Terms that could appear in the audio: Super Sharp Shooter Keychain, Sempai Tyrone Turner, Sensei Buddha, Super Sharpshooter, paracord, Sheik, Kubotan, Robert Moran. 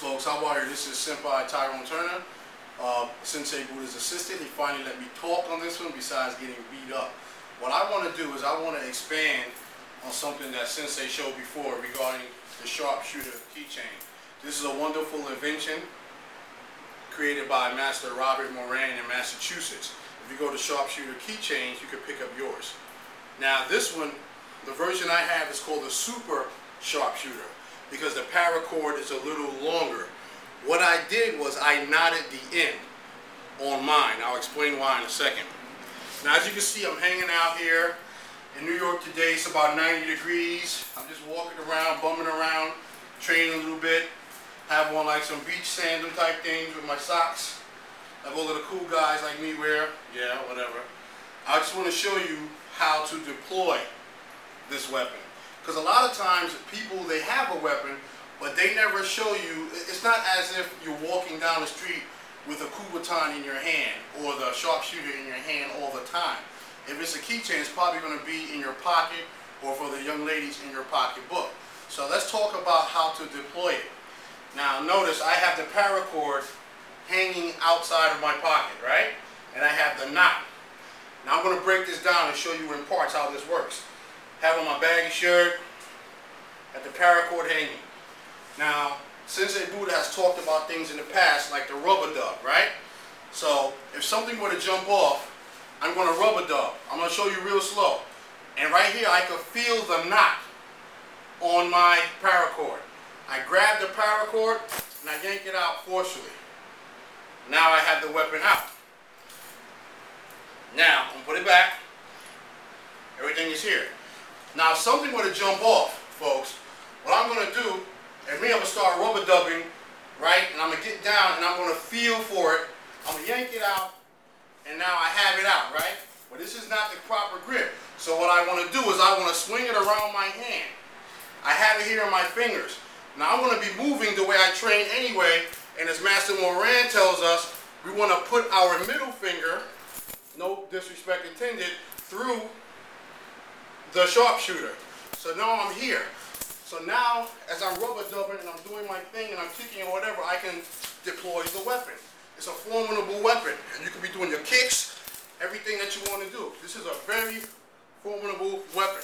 those folks, how are you? This is Sempai Tyrone Turner, Sensei Buddha's assistant. He finally let me talk on this one besides getting beat up. What I want to do is I want to expand on something that Sensei showed before regarding the sharpshooter keychain. This is a wonderful invention created by Master Robert Moran in Massachusetts. If you go to sharpshooter keychains, you can pick up yours. Now this one, the version I have is called the Super Sharpshooter because the paracord is a little longer. What I did was I knotted the end on mine. I'll explain why in a second. Now as you can see, I'm hanging out here in New York today. It's about 90 degrees. I'm just walking around, bumming around, training a little bit. Have on like some beach sandal type things with my socks. Like all of the cool guys like me wear. Yeah, whatever. I just want to show you how to deploy this weapon. Because a lot of times people, they have a weapon, but they never show you. It's not as if you're walking down the street with a Kubotan in your hand or the sharpshooter in your hand all the time. If it's a keychain, it's probably going to be in your pocket or for the young ladies in your pocketbook. So let's talk about how to deploy it. Now notice I have the paracord hanging outside of my pocket, right? And I have the knot. Now I'm going to break this down and show you in parts how this works. Have on my baggy shirt, at the paracord hanging. Now, Sensei Buddha has talked about things in the past like the rubber dub, right? So if something were to jump off, I'm going to rubber dub. I'm going to show you real slow. And right here I can feel the knot on my paracord. I grab the paracord and I yank it out forcefully. Now I have the weapon out. Now I'm going to put it back. Everything is here. Now if something were to jump off, folks, what I'm going to do is I'm going to start rubber dubbing, right? And I'm going to get down and I'm going to feel for it. I'm going to yank it out and now I have it out, right? But this is not the proper grip. So what I want to do is I want to swing it around my hand. I have it here in my fingers. Now I want to be moving the way I train anyway, and as Master Moran tells us, we want to put our middle finger, no disrespect intended, through the sharpshooter. So now I'm here. So now as I'm rubber dubbing and I'm doing my thing and I'm kicking or whatever, I can deploy the weapon. It's a formidable weapon. You can be doing your kicks, everything that you want to do. This is a very formidable weapon.